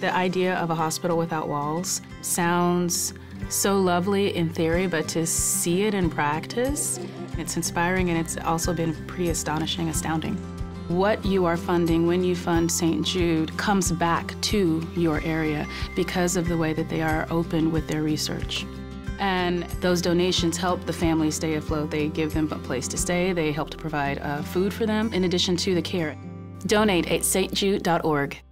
The idea of a hospital without walls sounds so lovely in theory, but to see it in practice, it's inspiring, and it's also been pretty astounding. What you are funding when you fund St. Jude comes back to your area because of the way that they are open with their research. And those donations help the families stay afloat. They give them a place to stay. They help to provide food for them in addition to the care. Donate at stjude.org.